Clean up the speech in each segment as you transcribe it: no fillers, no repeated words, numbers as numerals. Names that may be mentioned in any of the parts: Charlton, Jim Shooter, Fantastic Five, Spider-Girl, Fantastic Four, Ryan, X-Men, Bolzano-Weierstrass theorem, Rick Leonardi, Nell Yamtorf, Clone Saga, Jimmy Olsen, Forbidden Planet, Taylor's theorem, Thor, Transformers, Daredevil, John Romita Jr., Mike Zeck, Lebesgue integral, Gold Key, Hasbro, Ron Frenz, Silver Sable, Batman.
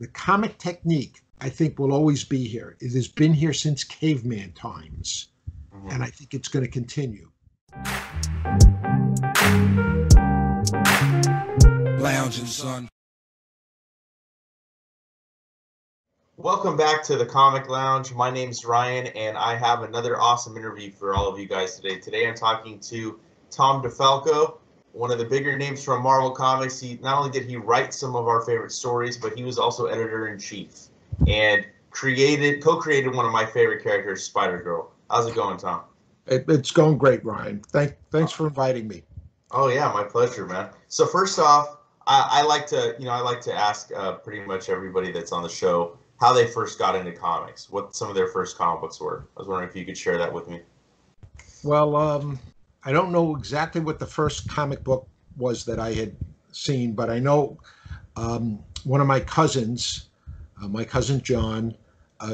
The comic technique, I think, will always be here. It has been here since caveman times, and I think it's going to continue. Lounging, son. Welcome back to the Comic Lounge. My name's Ryan, and I have another awesome interview for all of you guys today. Today I'm talking to Tom DeFalco, one of the bigger names from Marvel Comics. He not only did he write some of our favorite stories, but he was also editor-in-chief and co-created one of my favorite characters, Spider-Girl. How's it going, Tom? It's going great, Ryan. Thanks for inviting me. Oh yeah, my pleasure, man. So first off, I like to ask pretty much everybody that's on the show how they first got into comics, what some of their first comic books were. I was wondering if you could share that with me. Well, I don't know exactly what the first comic book was that I had seen, but I know one of my cousin John,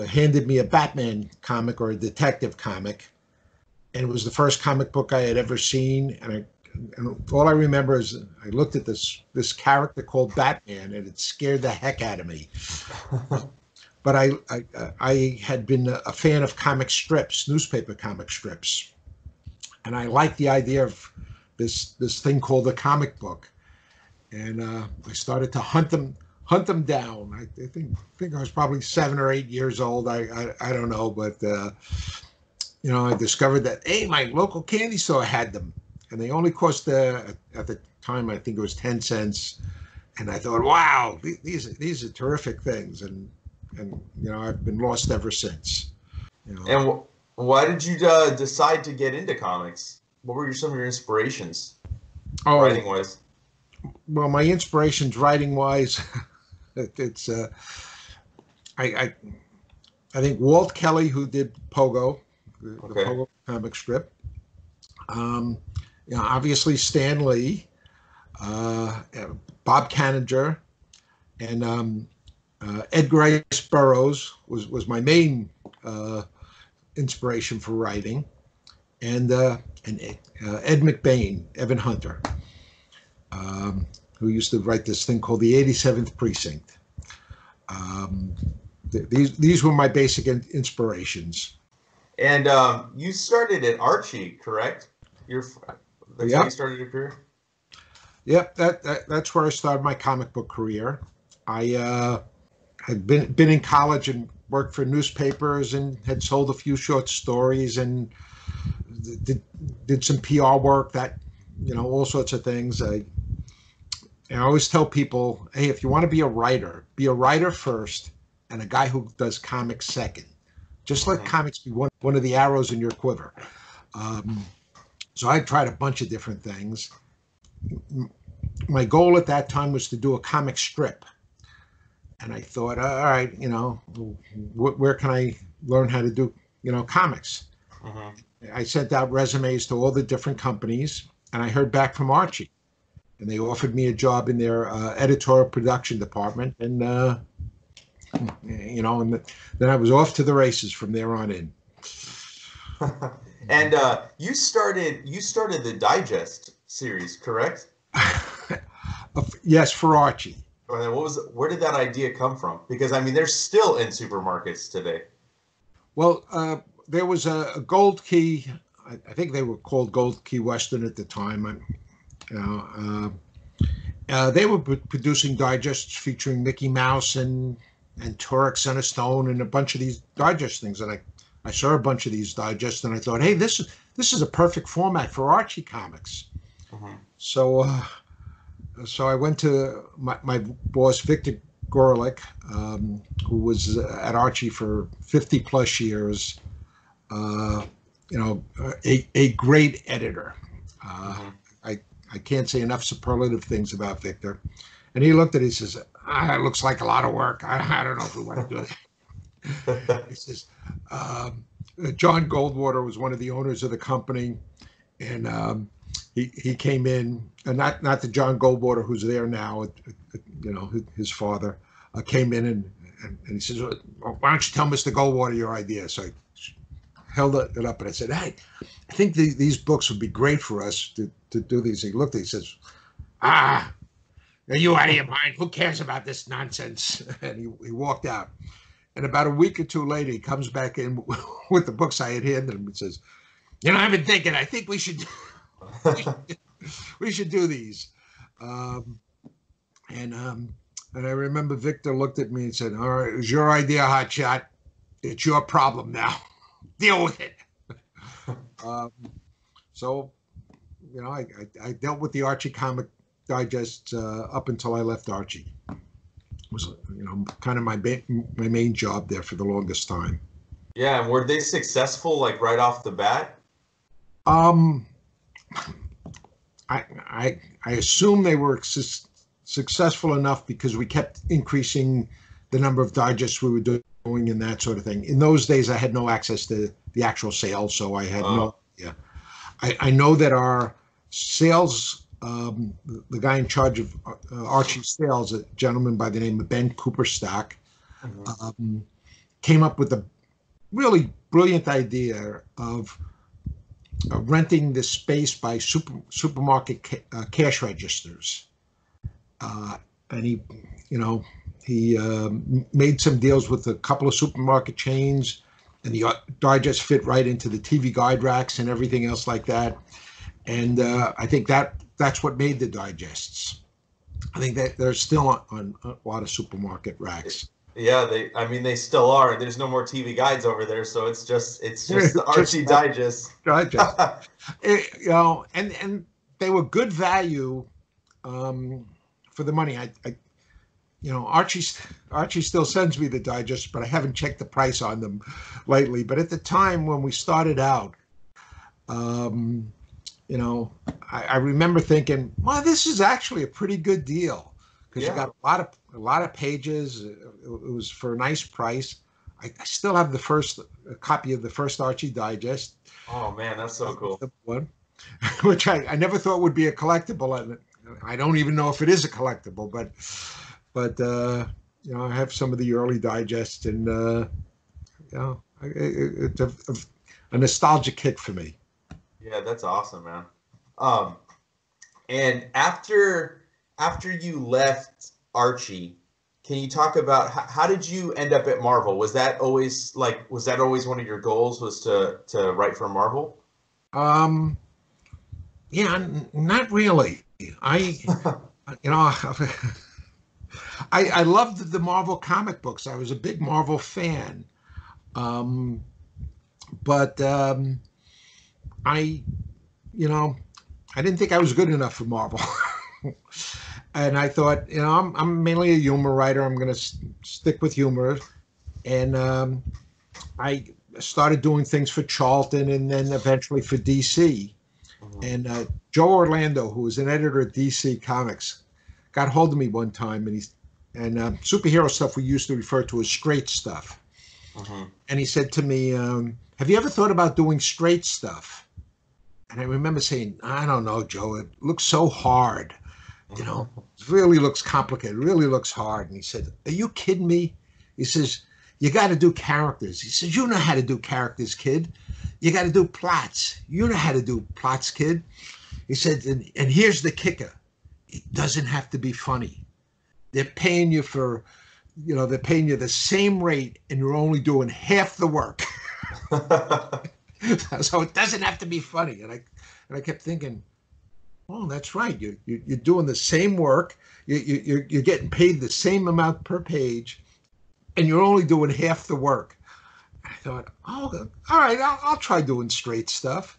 handed me a Batman comic or a detective comic, and it was the first comic book I had ever seen. And all I remember is I looked at this character called Batman, and it scared the heck out of me. But I had been a fan of comic strips, newspaper comic strips, and I liked the idea of this thing called a comic book, and I started to hunt them down. I think I was probably 7 or 8 years old. I don't know, but you know, I discovered that hey, my local candy store had them, and they only cost at the time I think it was 10 cents, and I thought, wow, these are terrific things, and you know, I've been lost ever since. You know. And why did you decide to get into comics? What were some of your inspirations, writing-wise? Well, my inspirations writing-wise, it's I think Walt Kelly, who did Pogo, the Pogo comic strip. You know, obviously Stan Lee, Bob Caninger, and Edgar Rice Burroughs was my main inspiration for writing, and Ed McBain, Evan Hunter, who used to write this thing called the 87th Precinct. These were my basic inspirations. And you started at Archie, correct? That's how you started your career? Yep, that's where I started my comic book career. I had been in college and worked for newspapers and had sold a few short stories and did some PR work, that, you know, all sorts of things. I always tell people, hey, if you want to be a writer first and a guy who does comics second. Just let comics be one of the arrows in your quiver. So I tried a bunch of different things. My goal at that time was to do a comic strip. And I thought, all right, you know, where can I learn how to do, you know, comics? I sent out resumes to all the different companies, and I heard back from Archie. And they offered me a job in their editorial production department. And, you know, and then I was off to the races from there on in. And you started the Digest series, correct? Yes, for Archie. And then where did that idea come from? Because I mean, they're still in supermarkets today. Well, there was a Gold Key. I think they were called Gold Key Western at the time. They were producing digests featuring Mickey Mouse and Turok, Son of Stone, and a bunch of these digest things. And I saw a bunch of these digests, and I thought, hey, this is a perfect format for Archie comics. So. So I went to my boss, Victor Gorlick, who was at Archie for 50 plus years, you know, a great editor. I can't say enough superlative things about Victor. And he looked at it, he says, it looks like a lot of work. I don't know if we want to do that. He says, John Goldwater was one of the owners of the company, and he came in, and not the John Goldwater who's there now, you know, his father came in and he says, well, why don't you tell Mr. Goldwater your idea? So I held it up and I said, hey, I think these books would be great for us to do these. He looked at it, he says, Are you out of your mind? Who cares about this nonsense? And he walked out. And about a week or two later, he comes back in with the books I had handed him and says, you know, I've been thinking, I think we should we should do these. And I remember Victor looked at me and said, all right, it was your idea, hotshot. It's your problem now. Deal with it. So, you know, I dealt with the Archie comic digest up until I left Archie. It was, you know, kind of my main job there for the longest time. Yeah, and were they successful, like, right off the bat? I assume they were successful enough because we kept increasing the number of digests we were doing and that sort of thing. In those days, I had no access to the actual sales, so I had no idea. I know that our sales, the guy in charge of Archie sales, a gentleman by the name of Ben Cooperstock, came up with a really brilliant idea of renting the space by supermarket cash registers. And he, you know, he made some deals with a couple of supermarket chains, and the digest fit right into the TV guide racks and everything else like that. And I think that's what made the digests. I think that they're still on a lot of supermarket racks. Yeah, they. I mean, they still are. There's no more TV guides over there, so it's just the Archie digest. It, you know, and they were good value for the money. I you know, Archie still sends me the digest, but I haven't checked the price on them lately. But at the time when we started out, you know, I remember thinking, well, this is actually a pretty good deal because you got a lot of pages. It was for a nice price. I still have a copy of the first Archie digest. Oh man, that's so cool. One, which I never thought would be a collectible, and I don't even know if it is a collectible, but. But, you know, I have some of the early digests, and, you know, it's a nostalgic hit for me. Yeah, that's awesome, man. And after you left Archie, can you talk about how did you end up at Marvel? Was that always, like, one of your goals was to write for Marvel? Yeah, not really. You know... I loved the Marvel comic books. I was a big Marvel fan, but you know, I didn't think I was good enough for Marvel, and I thought, you know, I'm mainly a humor writer. I'm going to stick with humor, and I started doing things for Charlton, and then eventually for DC, and Joe Orlando, who was an editor at DC Comics, got hold of me one time, and superhero stuff we used to refer to as straight stuff. And he said to me, have you ever thought about doing straight stuff? And I remember saying, I don't know, Joe, it looks so hard. You know, it really looks complicated, it really looks hard. And he said, are you kidding me? He says, you got to do characters. He says, you know how to do characters, kid. You got to do plots. You know how to do plots, kid. He said, and here's the kicker. It doesn't have to be funny. They're paying you for, you know, they're paying you the same rate, and you're only doing half the work. So it doesn't have to be funny. And I kept thinking, oh, that's right. You're doing the same work. You're getting paid the same amount per page, and you're only doing half the work. I thought, oh, all right, I'll try doing straight stuff.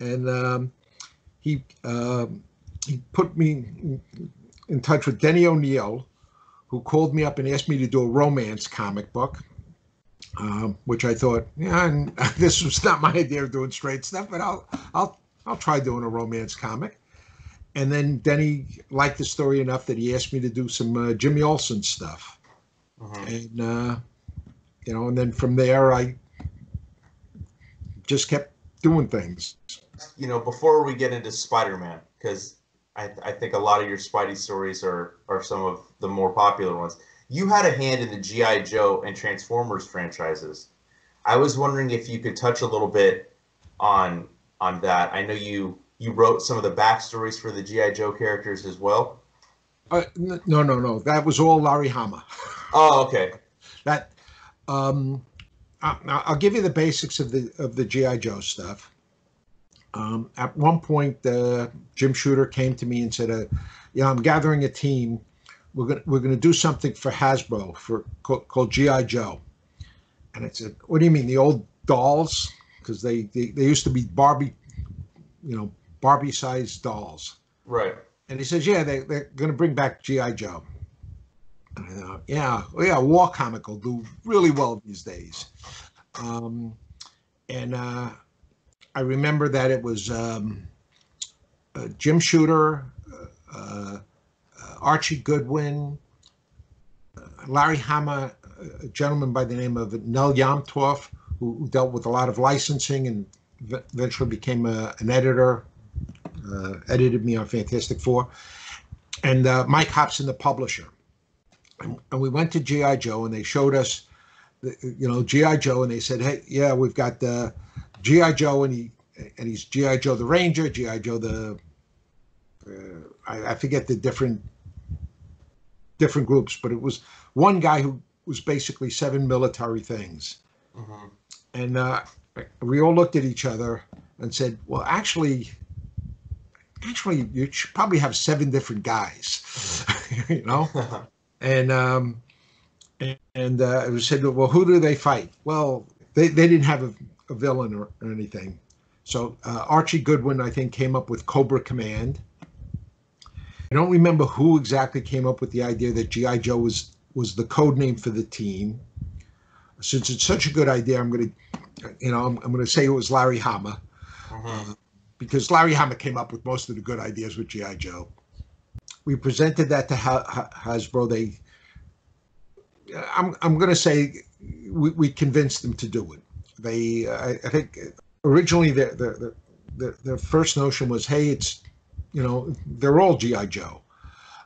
And he put me in touch with Denny O'Neill, who called me up and asked me to do a romance comic book, which I thought, yeah, and this was not my idea of doing straight stuff, but I'll try doing a romance comic. And then Denny liked the story enough that he asked me to do some Jimmy Olsen stuff. And you know, and then from there I just kept doing things. You know, before we get into Spider-Man, because I think a lot of your Spidey stories are some of the more popular ones. You had a hand in the G.I. Joe and Transformers franchises. I was wondering if you could touch a little bit on that. I know you wrote some of the backstories for the G.I. Joe characters as well. No. That was all Larry Hama. Oh, okay. That I'll give you the basics of the G.I. Joe stuff. At one point, Jim Shooter came to me and said, "You know, I'm gathering a team. We're gonna do something for Hasbro called G.I. Joe." And I said, "What do you mean, the old dolls? Because they used to be Barbie, you know, Barbie-sized dolls." Right. And he says, "Yeah, they're going to bring back G.I. Joe." And I thought, yeah, war comic will do really well these days. I remember that it was Jim Shooter, Archie Goodwin, Larry Hama, a gentleman by the name of Nell Yamtorf, who dealt with a lot of licensing and eventually became an editor, edited me on Fantastic Four, and Mike Hobson, the publisher. And we went to G.I. Joe, and they showed us, you know, G.I. Joe, and they said, "Hey, yeah, we've got the G.I. Joe, and he's G.I. Joe the Ranger, G.I. Joe the I forget the different groups, but it was one guy who was basically seven military things." Mm-hmm. And we all looked at each other and said, "Well, actually, you should probably have seven different guys." Mm-hmm. You know. And we said, "Well, who do they fight?" Well, they didn't have a villain or anything. So Archie Goodwin, I think, came up with Cobra Command. I don't remember who exactly came up with the idea that G.I. Joe was the code name for the team. Since it's such a good idea, I'm going to say it was Larry Hama. Mm-hmm. Because Larry Hama came up with most of the good ideas with G.I. Joe. We presented that to Hasbro. I'm going to say we convinced them to do it. They, I think, originally their first notion was, "Hey, it's, you know, they're all G.I. Joe,"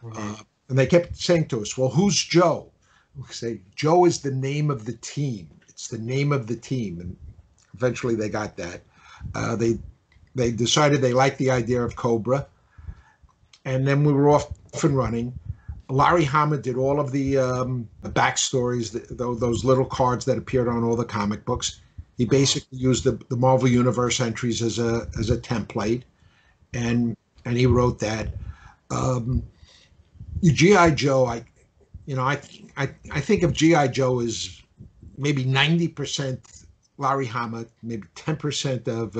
mm-hmm. And they kept saying to us, "Well, who's Joe?" We say, "Joe is the name of the team. It's the name of the team," and eventually they got that. They decided they liked the idea of Cobra, and then we were off and running. Larry Hama did all of the backstories, those little cards that appeared on all the comic books. He basically used the Marvel Universe entries as a template, and he wrote that. G.I. Joe, I think of G.I. Joe as maybe 90% Larry Hama, maybe 10% of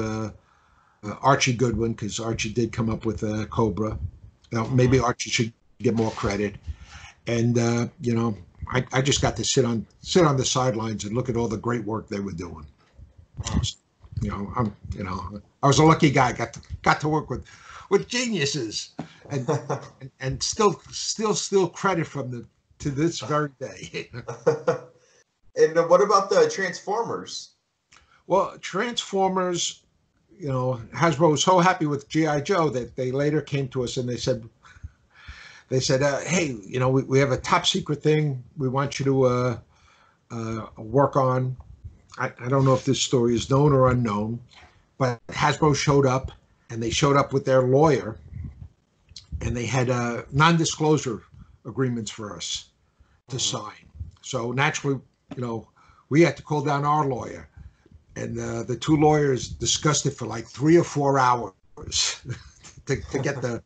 Archie Goodwin, because Archie did come up with Cobra. Now, maybe Archie should get more credit. And you know, I just got to sit on the sidelines and look at all the great work they were doing. You know, I was a lucky guy. Got to work with geniuses, and still credit from them to this very day. And what about the Transformers? Well, Transformers. You know, Hasbro was so happy with G.I. Joe that they later came to us and they said, "Hey, you know, we have a top secret thing we want you to work on." I don't know if this story is known or unknown, but Hasbro showed up, and they showed up with their lawyer, and they had non-disclosure agreements for us to sign. So naturally, you know, we had to call down our lawyer. And the two lawyers discussed it for like 3 or 4 hours to get the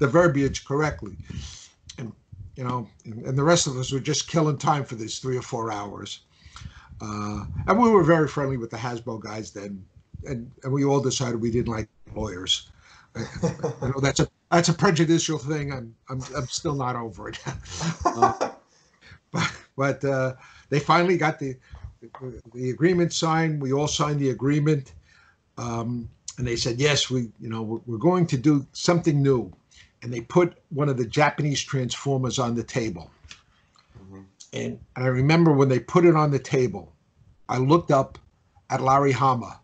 verbiage correctly. And, you know, and the rest of us were just killing time for these 3 or 4 hours. And we were very friendly with the Hasbro guys then. And we all decided we didn't like lawyers. I know that's a prejudicial thing. I'm still not over it. But they finally got the agreement signed. We all signed the agreement, and they said, "Yes, we're going to do something new," and they put one of the Japanese Transformers on the table. Mm-hmm. And I remember when they put it on the table, I looked up at Larry Hama,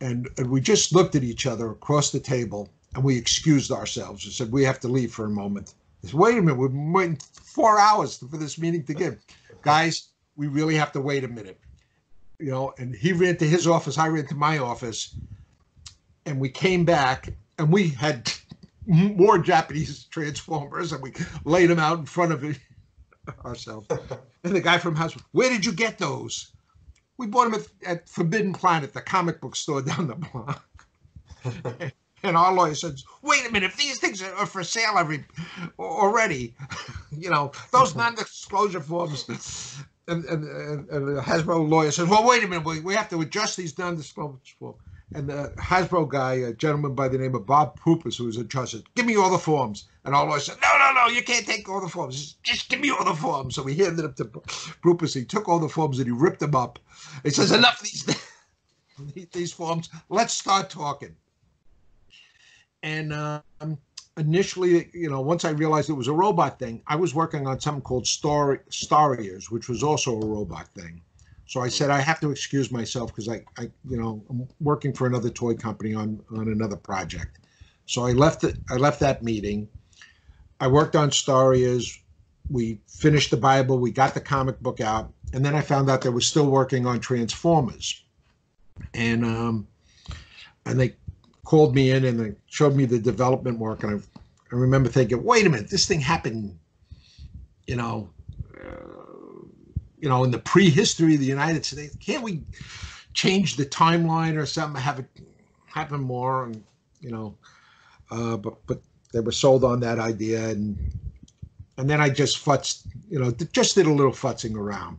and we just looked at each other across the table, and we excused ourselves and said, "We have to leave for a moment." I said, "Wait a minute, we've been waiting 4 hours for this meeting to get, guys. We really have to wait a minute," you know. And he ran to his office, I ran to my office, and we came back, and we had more Japanese Transformers, and we laid them out in front of ourselves. And the guy from Hasbro, where did you get those? We bought them at Forbidden Planet, the comic book store down the block. And our lawyer said, wait a minute, if these things are for sale already, you know, those non-disclosure forms. And the Hasbro lawyer said, well, wait a minute, we have to adjust these non-disclosure forms. And the Hasbro guy, a gentleman by the name of Bob Pupas, who was in charge, said, give me all the forms. And our lawyer said, no, you can't take all the forms. Just give me all the forms. So we handed up to Pupas. He took all the forms and he ripped them up. He says, enough of these forms. Let's start talking. And initially, you know, once I realized it was a robot thing, I was working on something called Star Ears, which was also a robot thing. So I said, I have to excuse myself because I'm working for another toy company on another project. So I left that meeting. I worked on Star Ears. We finished the Bible. We got the comic book out. And then I found out they were still working on Transformers. And they called me in and they showed me the development work. And I remember thinking, wait a minute, this thing happened, you know, in the prehistory of the United States. Can't we change the timeline or something, have it happen more? And, you know, but they were sold on that idea. And then I just futzed, you know, just did a little futzing around.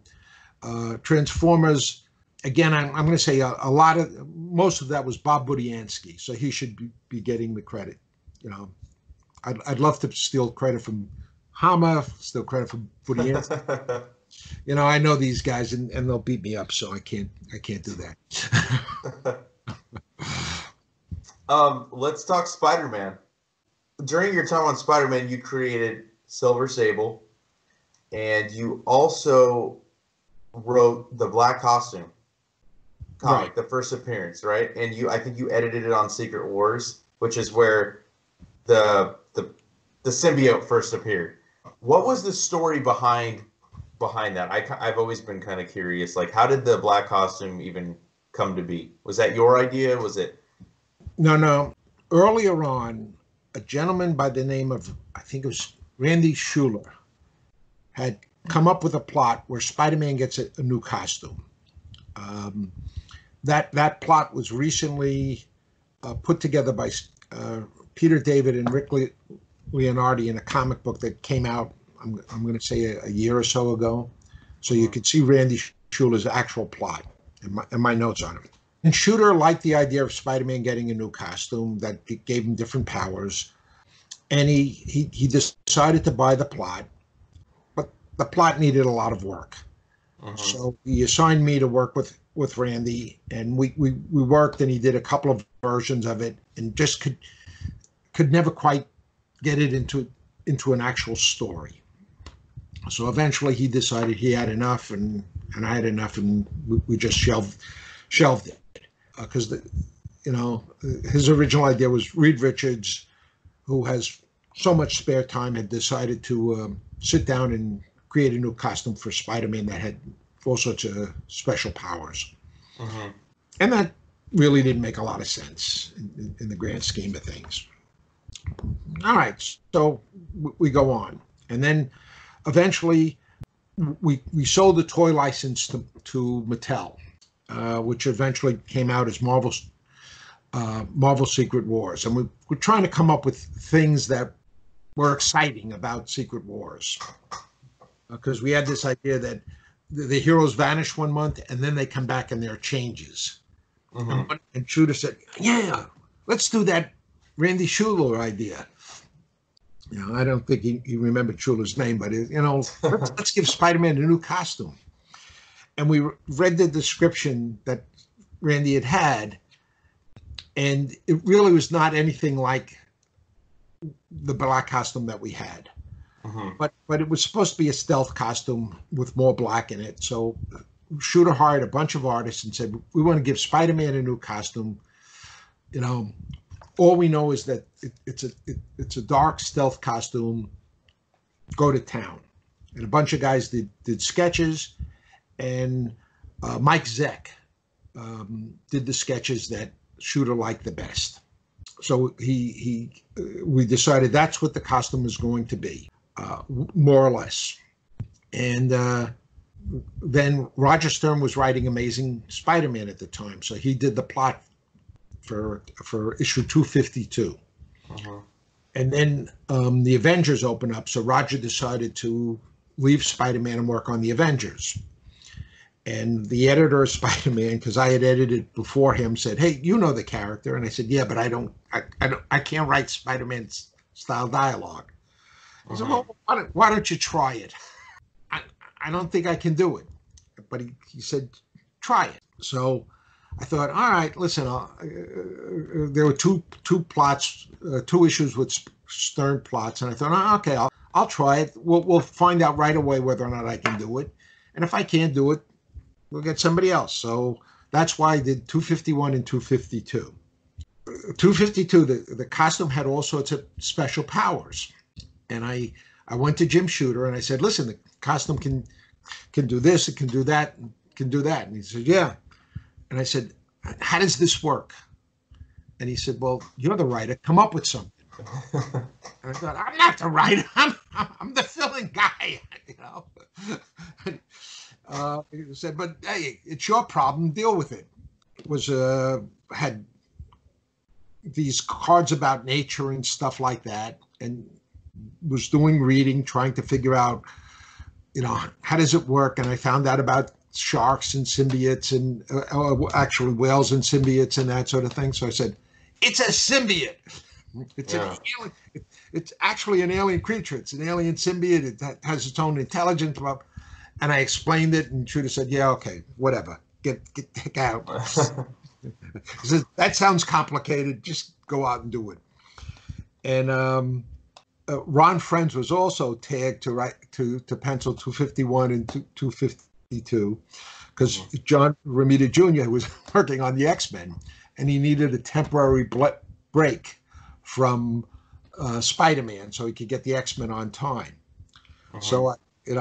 Transformers, again, I'm going to say most of that was Bob Budiansky. So he should be getting the credit. You know, I'd love to steal credit from Hama, steal credit from Budiansky. You know, I know these guys, and they'll beat me up, so I can't do that. Let's talk Spider-Man. During your time on Spider-Man, you created Silver Sable, and you also wrote the Black Costume comic, right? The first appearance, right? And I think you edited it on Secret Wars, which is where the symbiote first appeared. What was the story behind that? I've always been kind of curious, like, how did the Black Costume even come to be? Was that your idea? Was it? No. Earlier on, a gentleman by the name of, I think it was Randy Schuller, had come up with a plot where Spider-Man gets a new costume. That plot was recently put together by Peter David and Rick Leonardi in a comic book that came out, I'm going to say a year or so ago. So you could see Randy Schuller's actual plot and my notes on him. And Shooter liked the idea of Spider-Man getting a new costume that it gave him different powers. And he decided to buy the plot, but the plot needed a lot of work. So he assigned me to work with Randy, and we worked, and he did a couple of versions of it and just could never quite get it into an actual story. So eventually he decided he had enough and I had enough, and we just shelved it. Because, you know, his original idea was Reed Richards, who has so much spare time, had decided to sit down and create a new costume for Spider-Man that had all sorts of special powers. And that really didn't make a lot of sense in the grand scheme of things. All right, so we go on. And then eventually, we sold the toy license to Mattel, which eventually came out as Marvel Secret Wars. And we were trying to come up with things that were exciting about Secret Wars, because we had this idea that the heroes vanish one month and then they come back and there are changes. And Shooter said, yeah, let's do that Randy Schuller idea. You know, I don't think he remembered Schuller's name, but, you know, let's give Spider-Man a new costume. And we read the description that Randy had, and it really was not anything like the black costume that we had. But it was supposed to be a stealth costume with more black in it. So Shooter hired a bunch of artists and said, we want to give Spider-Man a new costume, you know. All we know is that it's a dark stealth costume. Go to town. And a bunch of guys did sketches, and Mike Zeck did the sketches that Shooter liked the best. So we decided that's what the costume was going to be, more or less. And then Roger Stern was writing Amazing Spider-Man at the time, so he did the plot for issue 252. Uh-huh. And then the Avengers opened up, so Roger decided to leave Spider-Man and work on the Avengers. And the editor of Spider-Man, because I had edited before him, said, "Hey, you know the character." And I said, "Yeah, but I can't write Spider-Man's style dialogue." He said, "Well, why don't you try it?" I don't think I can do it. But he said, "Try it." So I thought, all right, listen, there were two plots, two issues with Stern plots. And I thought, oh, okay, I'll try it. We'll find out right away whether or not I can do it. And if I can't do it, we'll get somebody else. So that's why I did 251 and 252. 252, the costume had all sorts of special powers. And I went to Jim Shooter and I said, "Listen, the costume can do this, it can do that, can do that." And he said, "Yeah." And I said, "How does this work?" And he said, "Well, you're the writer. Come up with something." And I thought, "I'm not the writer. I'm the filling guy, you know." He said, "But hey, it's your problem. Deal with it." It was had these cards about nature and stuff like that, and was doing reading, trying to figure out, you know, how does it work? And I found out about sharks and symbiotes and actually whales and symbiotes and that sort of thing. So I said, "It's a symbiote. It's an alien. It's actually an alien creature. It's an alien symbiote. It has its own intelligence." And I explained it, and Shooter said, "Yeah, okay, whatever. Get the heck out." He says, "That sounds complicated. Just go out and do it." And Ron Frenz was also tagged to write to pencil 251 and 252, because John Romita Jr. was working on the X-Men, and he needed a temporary break from Spider-Man so he could get the X-Men on time. Uh-huh. So I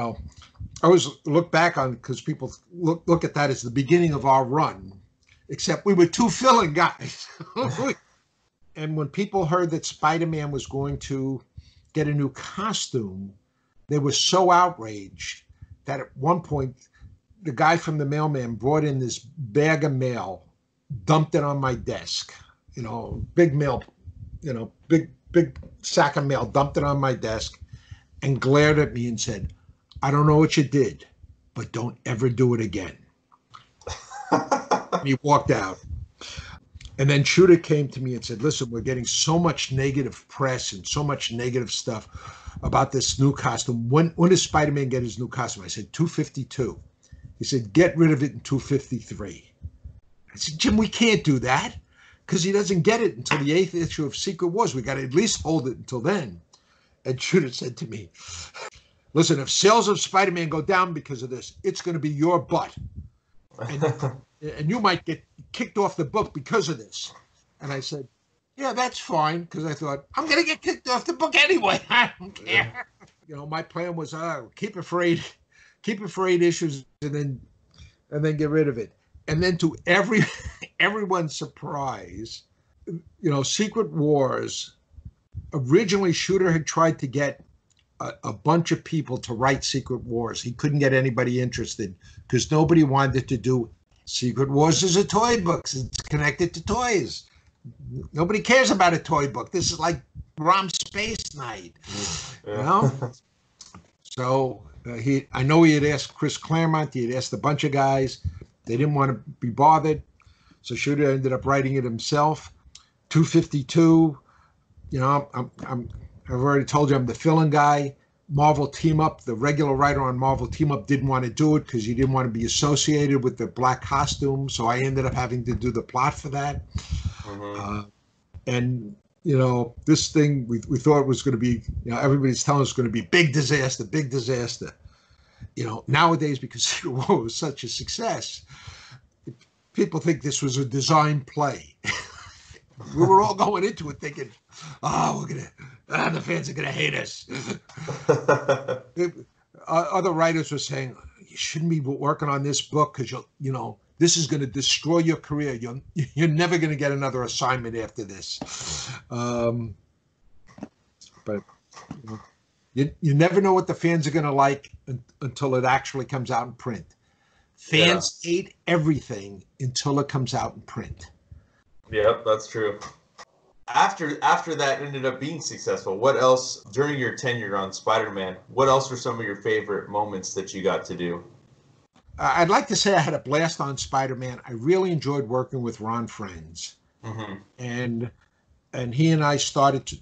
always look back on, because people look at that as the beginning of our run, except we were two filling guys. And when people heard that Spider-Man was going to get a new costume, they were so outraged that at one point, the guy from the mailman brought in this bag of mail, dumped it on my desk, you know, big mail, you know, big sack of mail, dumped it on my desk, and glared at me and said, "I don't know what you did, but don't ever do it again." He walked out. And then Shooter came to me and said, "Listen, we're getting so much negative press and so much negative stuff about this new costume. When does Spider-Man get his new costume?" I said, 252. He said, "Get rid of it in 253. I said, "Jim, we can't do that, because he doesn't get it until the 8th issue of Secret Wars. We got to at least hold it until then." And Shooter said to me, "Listen, if sales of Spider-Man go down because of this, it's going to be your butt. And you might get kicked off the book because of this." And I said, "Yeah, that's fine," because I thought, I'm going to get kicked off the book anyway. I don't care. Yeah. You know, my plan was, keep it for eight issues, and then get rid of it. And then, to everyone's surprise, you know, Secret Wars, originally Shooter had tried to get a bunch of people to write Secret Wars. He couldn't get anybody interested because nobody wanted to do Secret Wars is a toy book. It's connected to toys. Nobody cares about a toy book. This is like Rom Space Night, you know? So I know he had asked Chris Claremont. He had asked a bunch of guys. They didn't want to be bothered. So Shooter ended up writing it himself. 252, you know, I've already told you I'm the fill-in guy. Marvel Team Up, the regular writer on Marvel Team Up didn't want to do it because he didn't want to be associated with the black costume. So I ended up having to do the plot for that. Uh-huh. And, you know, this thing we thought was going to be, you know, everybody's telling us it's going to be big disaster. You know, nowadays, because Secret War was such a success, people think this was a design play. We were all going into it thinking, "Oh, the fans are gonna hate us." Other writers were saying, "You shouldn't be working on this book because you'll, you know, This is going to destroy your career. You're never going to get another assignment after this. But you never know what the fans are going to like until it actually comes out in print. Fans hate everything until it comes out in print. Yep, that's true. After that ended up being successful, what else, during your tenure on Spider-Man, what else were some of your favorite moments that you got to do? I'd like to say I had a blast on Spider-Man. I really enjoyed working with Ron Frenz. Mm-hmm. And he and I started to,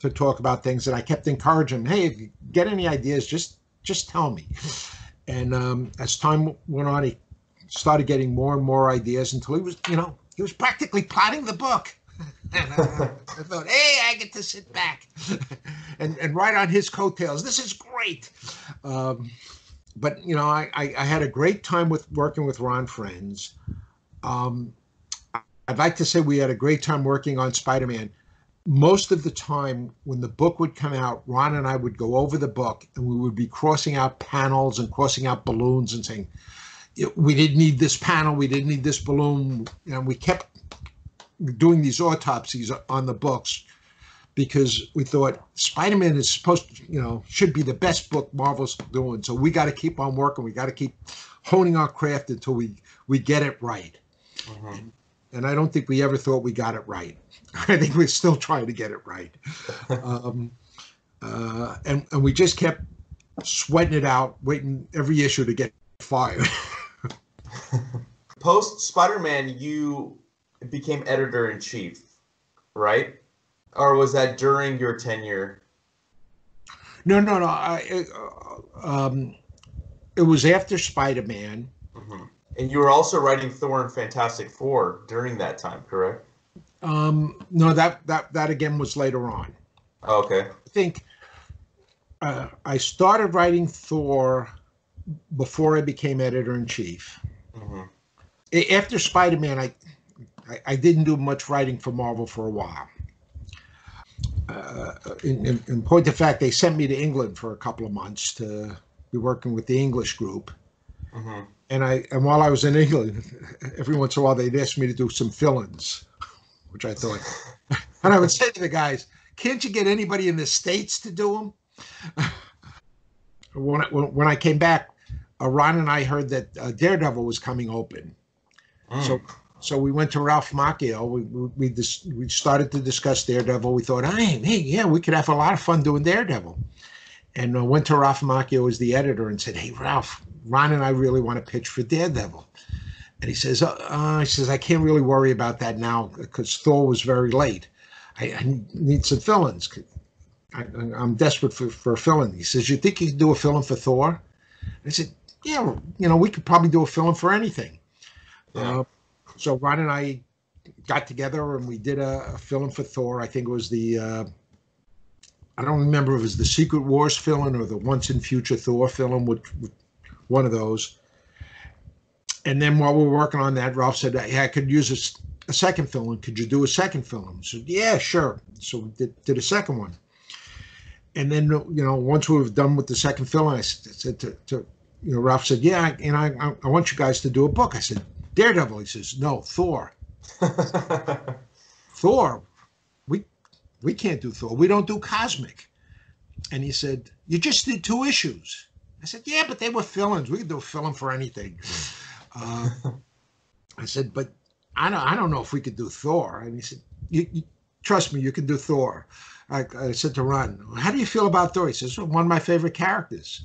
to talk about things, and I kept encouraging him, hey, if you get any ideas, just tell me. And as time went on, he started getting more and more ideas until he was, he was practically plotting the book. And I thought, hey, I get to sit back and ride on his coattails. This is great. But, I had a great time working with Ron Frenz. I'd like to say we had a great time working on Spider-Man. Most of the time when the book would come out, Ron and I would go over the book and we would be crossing out panels and crossing out balloons and saying, we didn't need this panel, we didn't need this balloon. And we kept doing these autopsies on the books because we thought Spider-Man is supposed to, should be the best book Marvel's doing. So we got to keep on working. We got to keep honing our craft until we get it right. Uh-huh. And I don't think we ever thought we got it right. I think we're still trying to get it right. And we just kept sweating it out, waiting every issue to get fired. Post Spider-Man, you became editor-in-chief, right? Or was that during your tenure? No. It was after Spider-Man. Mm-hmm. And you were also writing Thor and Fantastic Four during that time, correct? No, that again was later on. Oh, okay. I think I started writing Thor before I became editor-in-chief. Mm-hmm. After Spider-Man, I didn't do much writing for Marvel for a while. In point of fact, they sent me to England for a couple of months to be working with the English group. Mm-hmm. And while I was in England, every once in a while they'd ask me to do some fill-ins, which I thought, and I would say to the guys, "Can't you get anybody in the States to do them?" When I came back, Ron and I heard that Daredevil was coming open, so we went to Ralph Macchio. We started to discuss Daredevil. We thought, hey, we could have a lot of fun doing Daredevil, and went to Ralph Macchio as the editor and said, "Hey, Ralph, Ron and I really want to pitch for Daredevil." And he says, I can't really worry about that now because Thor was very late. I need some fill-ins. I'm desperate for a fill-in. He says, "You think you could do a fill-in for Thor?" I said, "Yeah, we could probably do a fill-in for anything." Yeah. So Ron and I got together and we did a fill-in for Thor. I think it was the, I don't remember if it was the Secret Wars fill-in or the Once in Future Thor fill-in, with one of those. And then while we were working on that, Ralph said, "Hey, I could use a second film. Could you do a second film?" I said, "Yeah, sure." So we did a second one. And then, once we were done with the second film, I said to Ralph said, "Yeah, I want you guys to do a book." I said, "Daredevil." He says, "No, Thor." "Thor? We can't do Thor. We don't do cosmic." And he said, "You just did two issues." I said, "Yeah, but they were fill-ins. We could do a fill-in for anything." I said, "But I don't know if we could do Thor." And he said, you "Trust me, you can do Thor." I said to Ron, "How do you feel about Thor?" He says, "Well, one of my favorite characters."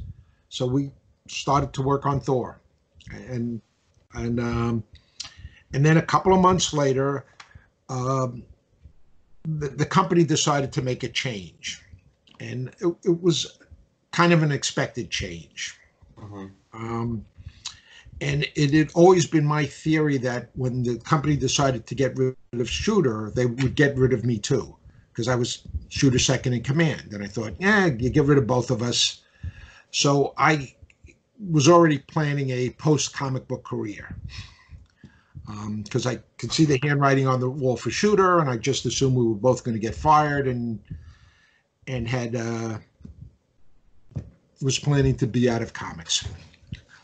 So we started to work on Thor, and then a couple of months later, the company decided to make a change, and it was kind of an expected change. Mm-hmm. And it had always been my theory that when the company decided to get rid of Shooter, they would get rid of me too, because I was Shooter's second in command. And I thought, you get rid of both of us. So I was already planning a post-comic book career, because I could see the handwriting on the wall for Shooter, and I just assumed we were both going to get fired, and was planning to be out of comics.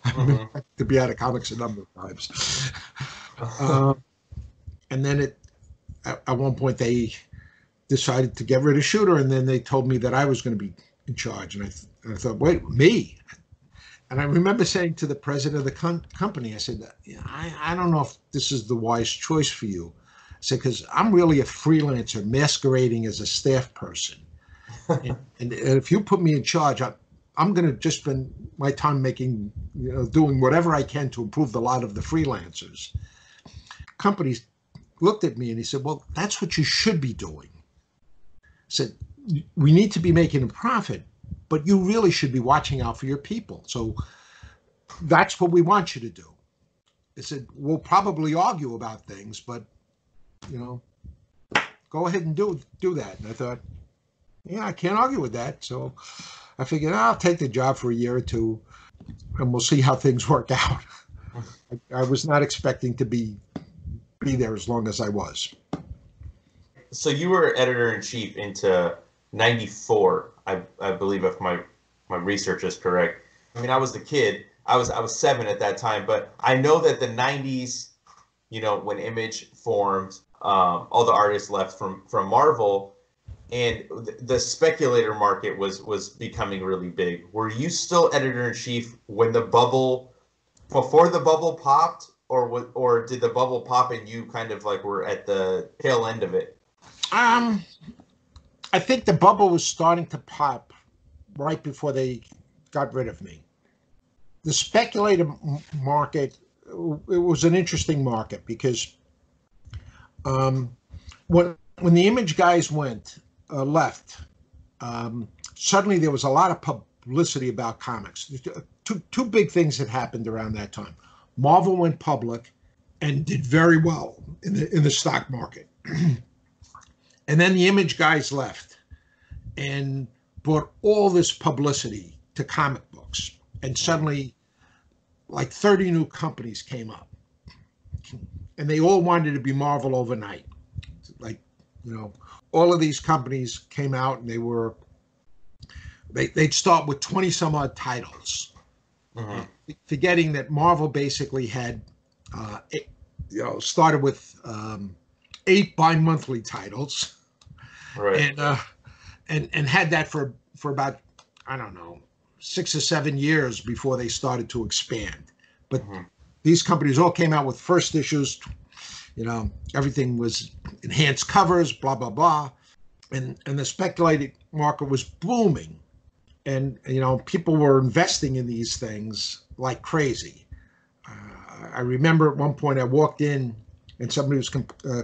I mean, to be out of comics a number of times. And then at one point they decided to get rid of Shooter, and then they told me that I was going to be in charge. And I thought, wait, me? And I remember saying to the president of the company, I said, I don't know if this is the wise choice for you. I said, because I'm really a freelancer masquerading as a staff person. and if you put me in charge, I'm going to just spend my time making, you know, doing whatever I can to improve the lot of the freelancers. Companies looked at me and he said, well, that's what you should be doing. I said, we need to be making a profit, but you really should be watching out for your people. So that's what we want you to do. I said, we'll probably argue about things, but, you know, go ahead and do that. And I thought, yeah, I can't argue with that. So I figured, I'll take the job for a year or two, and we'll see how things work out. I was not expecting to be there as long as I was. So you were editor-in-chief into 94, I believe, if my research is correct. I mean, I was the kid. I was 7 at that time, but I know that the 90s, you know, when Image formed, all the artists left from Marvel, and the speculator market was becoming really big. Were you still editor-in-chief when the bubble, before the bubble popped, or did the bubble pop and you kind of like were at the tail end of it? I think the bubble was starting to pop right before they got rid of me. The speculator market, it was an interesting market because when the Image guys left, suddenly there was a lot of publicity about comics. Two big things that happened around that time. Marvel went public and did very well in the stock market. And then the Image guys left and brought all this publicity to comic books. And suddenly, like 30 new companies came up. And they all wanted to be Marvel overnight. Like, you know, all of these companies came out and they'd start with 20-some-odd titles. Uh-huh. Forgetting that Marvel basically had, started with 8 bi-monthly titles, right? And had that for about, I don't know, 6 or 7 years before they started to expand. But mm-hmm. these companies all came out with first issues, you know, everything was enhanced covers, blah blah blah, and the speculated market was booming, and you know people were investing in these things like crazy. I remember at one point I walked in. And somebody was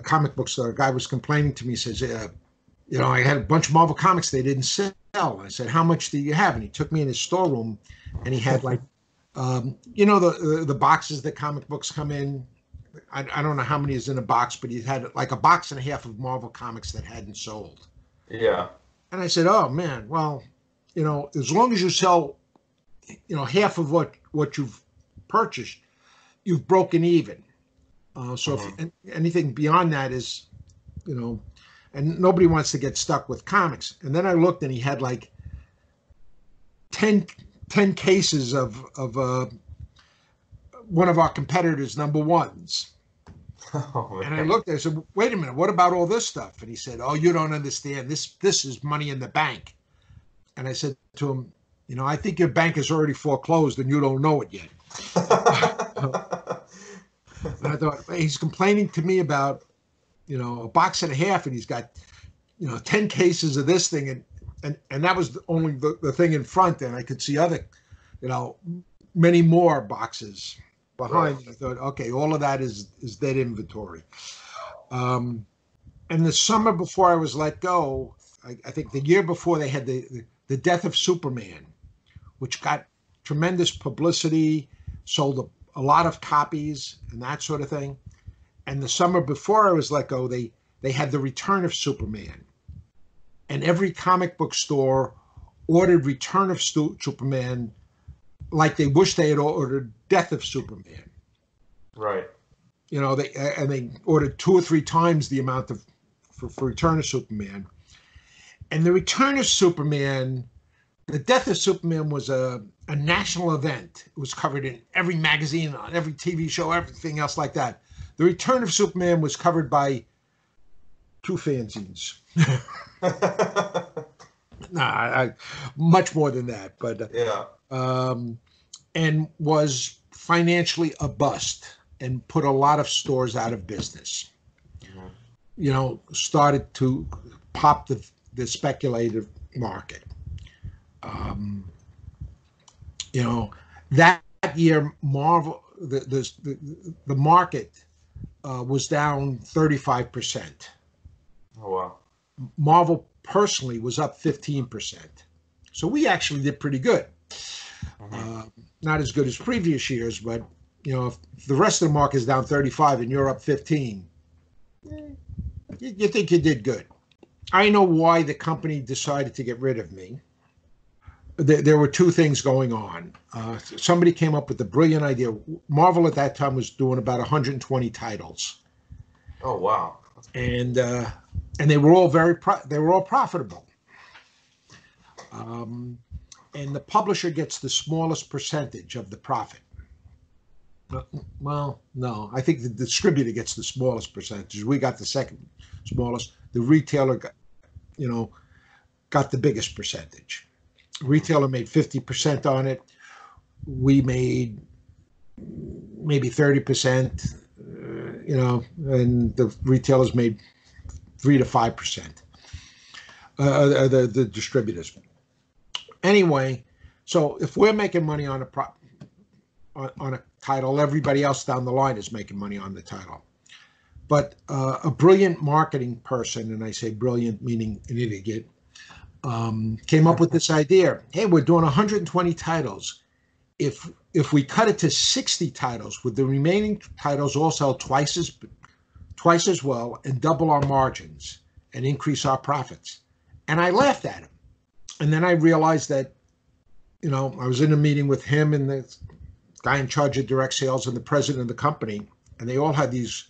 comic book store, a guy was complaining to me, says, you know, I had a bunch of Marvel comics they didn't sell. I said, how much do you have? And he took me in his storeroom, and he had like, you know, the boxes that comic books come in. I don't know how many is in a box, but he had like a box and a half of Marvel comics that hadn't sold. Yeah. And I said, oh man, well, you know, as long as you sell, you know, half of what you've purchased, you've broken even. So mm-hmm. if anything beyond that is, you know, and nobody wants to get stuck with comics. And then I looked and he had like 10 cases of one of our competitors' #1s. Oh, and I looked, I said, wait a minute, what about all this stuff? And he said, oh, you don't understand. This is money in the bank. And I said to him, you know, I think your bank is already foreclosed and you don't know it yet. And I thought, he's complaining to me about, you know, a box and a half, and he's got, you know, 10 cases of this thing, and that was only the thing in front, and I could see other, you know, many more boxes behind. Right. I thought, okay, all of that is dead inventory. And the summer before I was let go, I think the year before, they had the death of Superman, which got tremendous publicity, sold a lot of copies and that sort of thing. And the summer before I was let go, they had the Return of Superman. And every comic book store ordered Return of Superman like they wished they had ordered Death of Superman. Right. You know, they ordered 2 or 3 times the amount for Return of Superman. And the Return of Superman The death of Superman was a national event. It was covered in every magazine, on every TV show, everything else like that. The return of Superman was covered by two fanzines. Much more than that, but yeah. And was financially a bust and put a lot of stores out of business. Mm-hmm. You know, started to pop the speculative market. You know, that year Marvel the market was down 35%. Oh wow. Marvel personally was up 15%. So we actually did pretty good. Mm-hmm. Not as good as previous years, but you know, if the rest of the market is down 35 and you're up 15, you think you did good. I know why the company decided to get rid of me. There were two things going on. Somebody came up with the brilliant idea. Marvel at that time was doing about 120 titles. Oh wow! And they were all all profitable. And the publisher gets the smallest percentage of the profit. Well, no, I think the distributor gets the smallest percentage. We got the second smallest. The retailer got the biggest percentage. Retailer made 50% on it. We made maybe 30%, and the retailers made 3 to 5%. The distributors. Anyway, so if we're making money on a title, everybody else down the line is making money on the title. But a brilliant marketing person, and I say brilliant meaning an idiot, came up with this idea. Hey, we're doing 120 titles. If we cut it to 60 titles, would the remaining titles all sell twice as well and double our margins and increase our profits? And I laughed at him. And then I realized that, I was in a meeting with him and the guy in charge of direct sales and the president of the company, and they all had these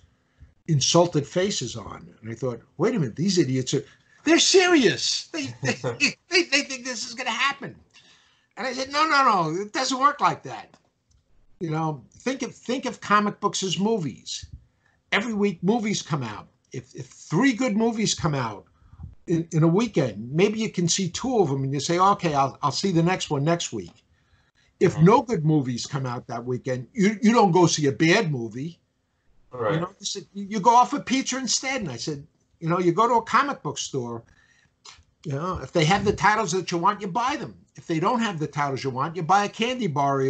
insulted faces on. And I thought, wait a minute, these idiots are... They're serious. They think this is going to happen. And I said, no, it doesn't work like that. Think of comic books as movies. Every week movies come out. If 3 good movies come out in a weekend, maybe you can see 2 of them and you say, okay, I'll see the next one next week. If no good movies come out that weekend, you don't go see a bad movie. All right. You go off with pizza instead. And I said, you go to a comic book store, if they have the titles that you want, you buy them. If they don't have the titles you want, you buy a candy bar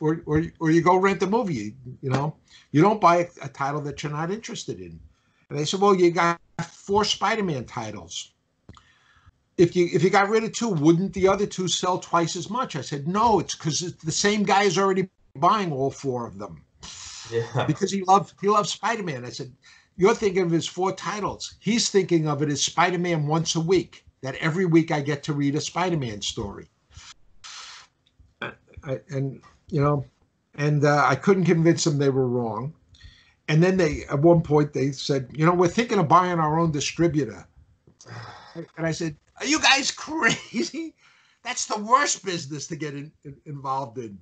or you go rent a movie, You don't buy a title that you're not interested in. And they said, well, you got 4 Spider-Man titles. If you got rid of 2, wouldn't the other 2 sell twice as much? I said, no, it's because the same guy is already buying all 4 of them. Yeah. Because he loves Spider-Man. I said... You're thinking of his 4 titles. He's thinking of it as Spider-Man once a week, that every week I get to read a Spider-Man story. I couldn't convince them they were wrong. And then at one point they said, we're thinking of buying our own distributor. And I said, are you guys crazy? That's the worst business to get involved in.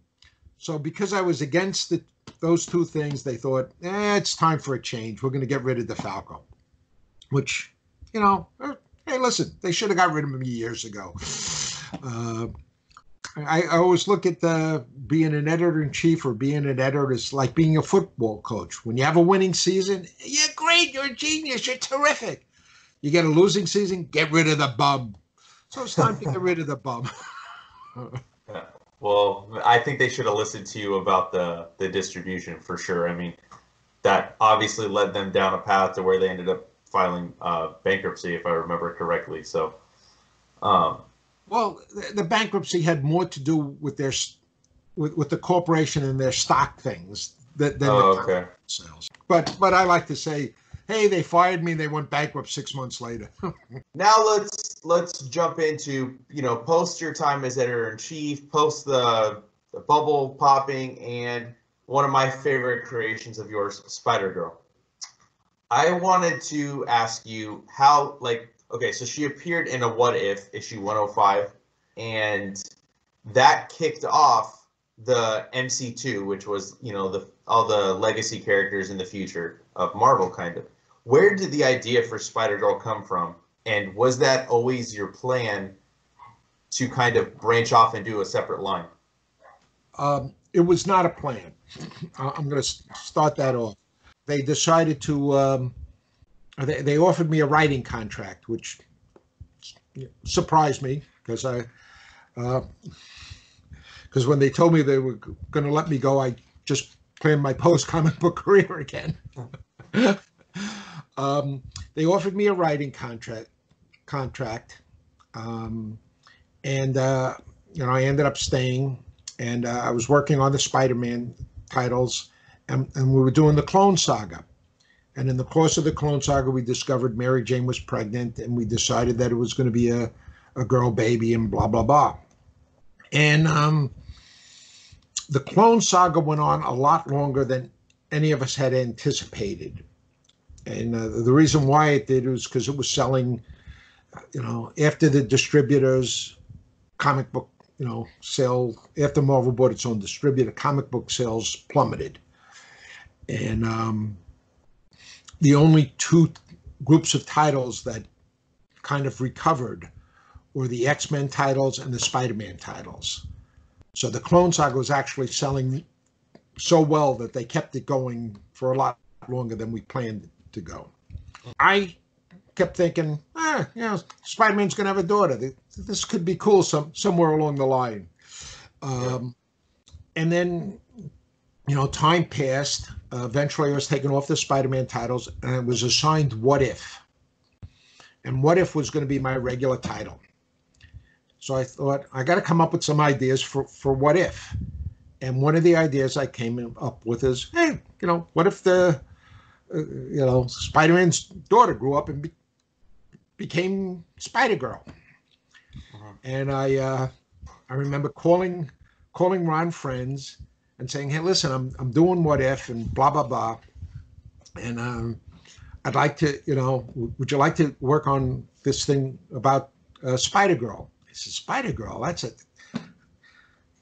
So because I was against those 2 things, they thought, it's time for a change. We're going to get rid of DeFalco, which, hey, listen, they should have got rid of me years ago. I always look at being an editor-in-chief or being an editor is like being a football coach. When you have a winning season, you're great, you're a genius, you're terrific. You get a losing season, get rid of the bum. So it's time to get rid of the bum. Well, I think they should have listened to you about the distribution for sure. I mean, that obviously led them down a path to where they ended up filing bankruptcy, if I remember correctly. So, well, the bankruptcy had more to do with their with the corporation and their stock things than the okay. sales. But I like to say, hey, they fired me. They went bankrupt 6 months later. Now let's jump into, post your time as editor-in-chief, post the bubble popping, and one of my favorite creations of yours, Spider-Girl. I wanted to ask you how, so she appeared in a What If, issue 105, and that kicked off the MC2, which was, you know, the all the legacy characters in the future of Marvel, kind of. Where did the idea for Spider-Girl come from? And was that always your plan to kind of branch off and do a separate line? It was not a plan. I'm going to start that off. They decided to, they offered me a writing contract, which surprised me, because I, because when they told me they were going to let me go, I just planned my post-comic book career again. They offered me a writing contract, and you know, I ended up staying, and I was working on the Spider-Man titles, and we were doing the Clone Saga. And in the course of the Clone Saga, we discovered Mary Jane was pregnant, and we decided that it was going to be a girl baby and blah, blah, blah. And the Clone Saga went on a lot longer than any of us had anticipated. And the reason why it did was because it was selling, you know, after the distributors, comic book, you know, sale, after Marvel bought its own distributor, comic book sales plummeted. And the only two groups of titles that kind of recovered were the X-Men titles and the Spider-Man titles. So the Clone Saga was actually selling so well that they kept it going for a lot longer than we planned to go. I kept thinking, you know, Spider-Man's going to have a daughter. This could be cool somewhere along the line. And then, you know, time passed. Eventually, I was taken off the Spider-Man titles, and I was assigned What If. And What If was going to be my regular title. So I thought, I got to come up with some ideas for What If. And one of the ideas I came up with is, hey, you know, what if the, you know, Spider-Man's daughter grew up and became Spider-Girl? And I remember calling Ron Frenz and saying, hey, listen, I'm doing What If and blah, blah, blah. And I'd like to, you know, would you like to work on this thing about Spider-Girl? I said, Spider-Girl, that's it.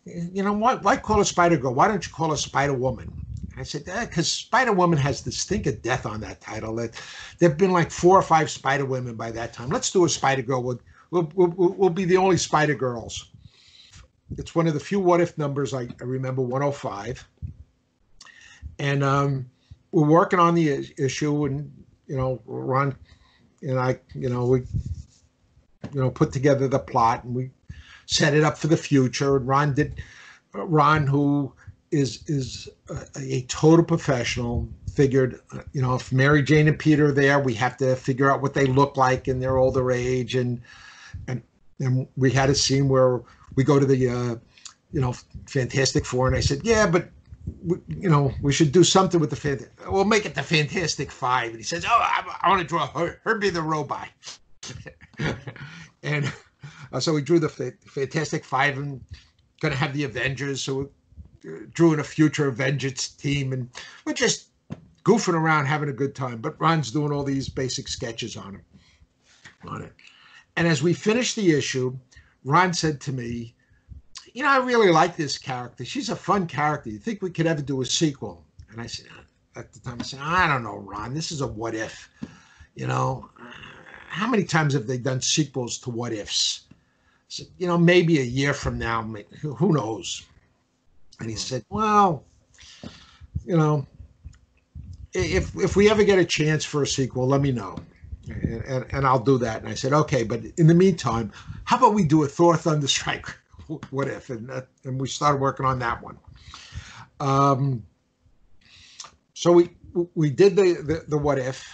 You know, why call her Spider-Girl? Why don't you call her Spider-Woman? I said, because Spider-Woman has the stink of death on that title. That there have been like 4 or 5 Spider-Women by that time. Let's do a Spider-Girl. We'll be the only Spider-Girls. It's one of the few What If numbers I remember, 105. And we're working on the issue, and, you know, Ron and I, you know, we, you know, put together the plot, and we set it up for the future. And Ron did, Ron, who is a total professional, figured, you know, if Mary Jane and Peter are there, we have to figure out what they look like in their older age. And we had a scene where we go to the, you know, Fantastic Four, and I said, yeah, but, you know, we should do something with the Fantastic, we'll make it the Fantastic Five. And he says, oh, I want to draw her be the robot. And so we drew the Fantastic Five, and going to have the Avengers, so we drew in a future Avengers team, and we're just goofing around, having a good time. But Ron's doing all these basic sketches on it. And as we finished the issue, Ron said to me, you know, I really like this character. She's a fun character. You think we could ever do a sequel? And I said, at the time, I said, I don't know, Ron. This is a what if. You know, how many times have they done sequels to what ifs? I said, you know, maybe a year from now, who knows? And he said, well, you know, if we ever get a chance for a sequel, let me know. And I'll do that. And I said, okay, but in the meantime, how about we do a Thor Thunderstrike? What if? And we started working on that one. So we did the what if,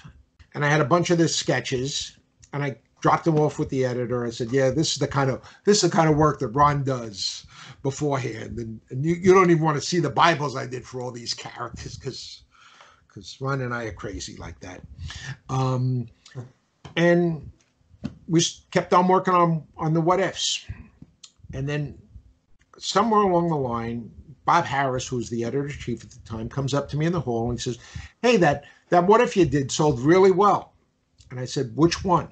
and I had a bunch of the sketches, and I dropped them off with the editor. I said, yeah, this is the kind of work that Ron does beforehand, and you don't even want to see the Bibles I did for all these characters, because Ron and I are crazy like that. And we kept on working on the what ifs. And then somewhere along the line, Bob Harris, who was the editor-in-chief at the time, comes up to me in the hall and he says, hey, that what if you did sold really well. And I said, which one?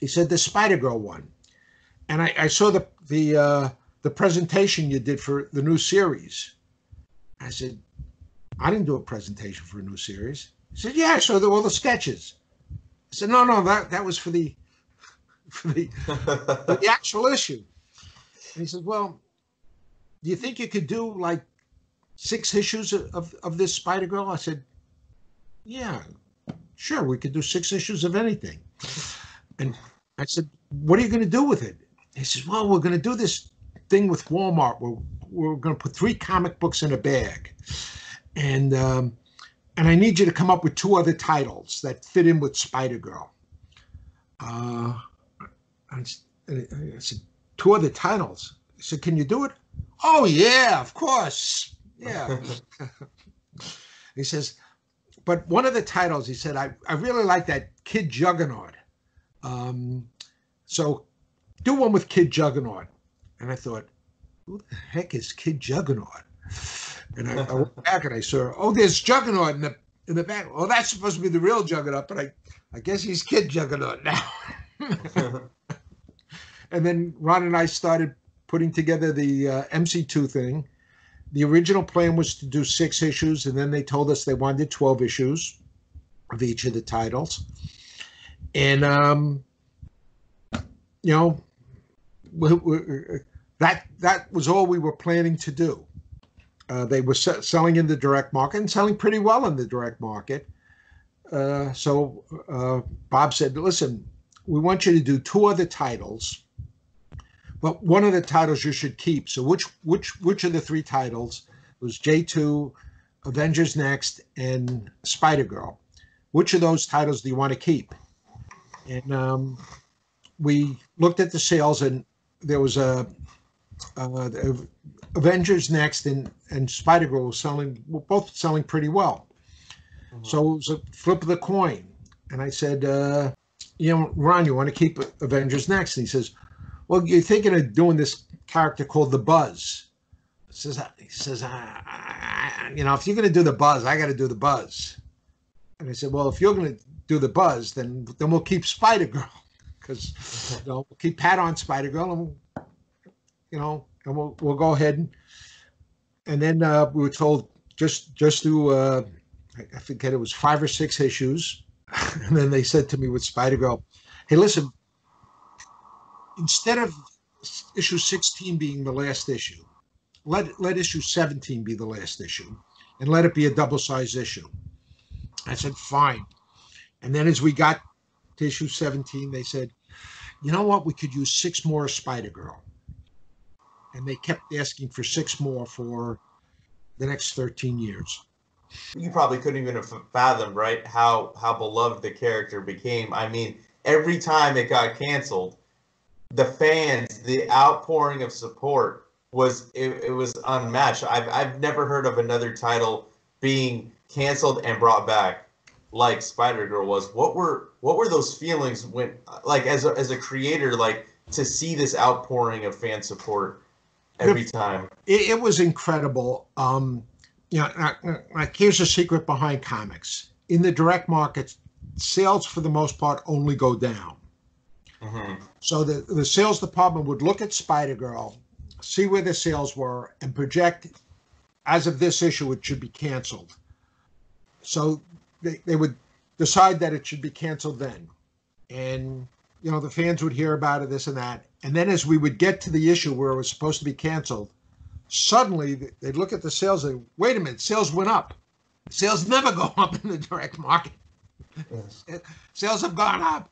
He said, the Spider-Girl one. And I saw the presentation you did for the new series. I said, I didn't do a presentation for a new series. He said, yeah, I saw all the sketches. I said, no, that was for the actual issue. And he said, well, do you think you could do like 6 issues of this Spider-Girl? I said, yeah, sure, we could do 6 issues of anything. And I said, what are you going to do with it? He says, well, we're going to do this thing with Walmart where we're going to put 3 comic books in a bag. And I need you to come up with 2 other titles that fit in with Spider-Girl. I said, 2 other titles? I said, can you do it? Oh, yeah, of course. Yeah. He says, but one of the titles, he said, I really like that Kid Juggernaut. So do one with Kid Juggernaut. And I thought, who the heck is Kid Juggernaut? And I went back and I saw, oh, there's Juggernaut in the back. Oh, that's supposed to be the real Juggernaut, but I guess he's Kid Juggernaut now. And then Ron and I started putting together the MC2 thing. The original plan was to do 6 issues, and then they told us they wanted 12 issues of each of the titles. And, you know, that was all we were planning to do. They were selling in the direct market and selling pretty well in the direct market. So Bob said, listen, we want you to do 2 other titles, but one of the titles you should keep. So which of the 3 titles? It was J2, Avengers Next, and Spider-Girl. Which of those titles do you want to keep? And we looked at the sales, and there was Avengers Next and Spider-Girl were both selling pretty well. Mm-hmm. So it was a flip of the coin. And I said, you know, Ron, you want to keep Avengers Next? And he says, well, you're thinking of doing this character called the Buzz. He says, you know, if you're going to do the Buzz, I got to do the Buzz. And I said, well, if you're going to do the Buzz, then we'll keep Spider-Girl. Because, you know, we'll keep Pat on Spider-Girl, and, you know, and we'll go ahead. And then we were told just do, I forget, it was 5 or 6 issues. And then they said to me with Spider-Girl, hey, listen, instead of issue 16 being the last issue, let issue 17 be the last issue, and let it be a double-sized issue. I said, fine. And then as we got to issue 17, they said, you know what, we could use 6 more Spider-Girl. And they kept asking for 6 more for the next 13 years. You probably couldn't even fathom, right, how beloved the character became. I mean, every time it got canceled, the fans, the outpouring of support was unmatched. I've never heard of another title being canceled and brought back like Spider-Girl was. What were those feelings when, like, as a creator, like, to see this outpouring of fan support every time? It was incredible. You know, like, here's the secret behind comics. In the direct markets, sales for the most part only go down. Mm-hmm. So the sales department would look at Spider-Girl, see where the sales were, and project, as of this issue, it should be canceled. So they would decide that it should be canceled then. And, you know, the fans would hear about it, this and that. And then as we would get to the issue where it was supposed to be canceled, suddenly they'd look at the sales and, wait a minute, sales went up. Sales never go up in the direct market. Yes. Sales have gone up.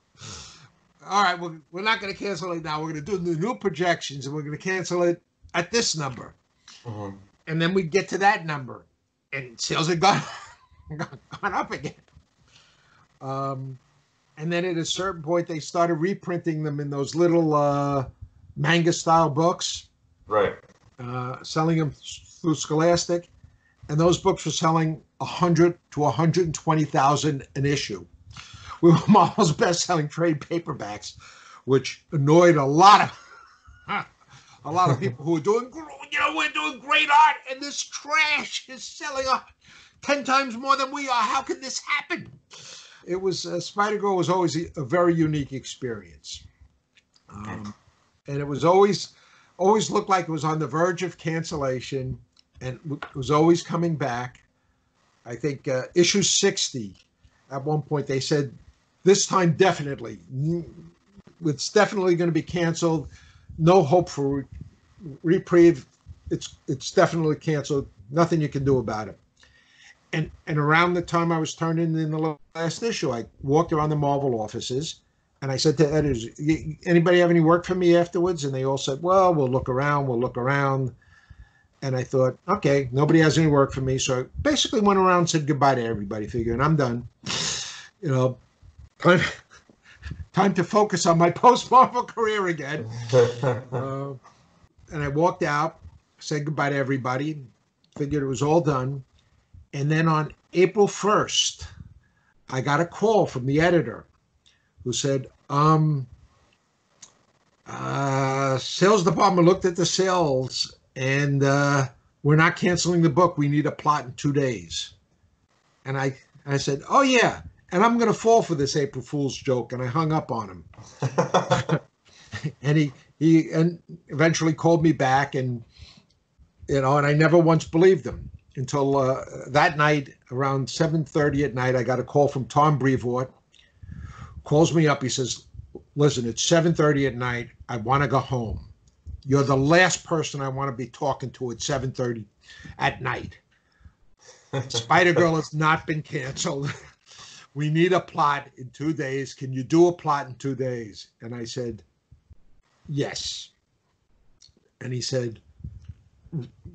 All right, we're not going to cancel it now. We're going to do the new projections, and we're going to cancel it at this number. Mm-hmm. And then we get to that number, and sales had gone up again. And then at a certain point, they started reprinting them in those little manga-style books. Right. Selling them through Scholastic. And those books were selling 100 to 120,000 an issue. We were Marvel's best-selling trade paperbacks, which annoyed a lot of people who were doing, you know, we're doing great art, and this trash is selling 10 times more than we are. How could this happen? It was Spider-Girl was always a very unique experience. and it was always looked like it was on the verge of cancellation, and it was always coming back. I think issue 60, at one point they said, this time definitely, it's definitely going to be canceled. No hope for reprieve. It's definitely canceled. Nothing you can do about it. And around the time I was turning in the last issue, I walked around the Marvel offices, and I said to editors, anybody have any work for me afterwards? And they all said, well, we'll look around. And I thought, okay, nobody has any work for me. So I basically went around and said goodbye to everybody, figuring I'm done. You know, time to focus on my post-Marvel career again. And I walked out, said goodbye to everybody, figured it was all done. And then on April 1st, I got a call from the editor who said, sales department looked at the sales, and we're not canceling the book. We need a plot in 2 days. And I said, oh, yeah, and I'm going to fall for this April Fool's joke. And I hung up on him. And he eventually called me back, and, you know, and I never once believed him until that night around 7:30 at night. I got a call from Tom Brevoort, calls me up. He says, listen, it's 7:30 at night. I want to go home. You're the last person I want to be talking to at 7:30 at night. Spider-Girl has not been canceled. We need a plot in 2 days. Can you do a plot in 2 days? And I said, yes. And he said,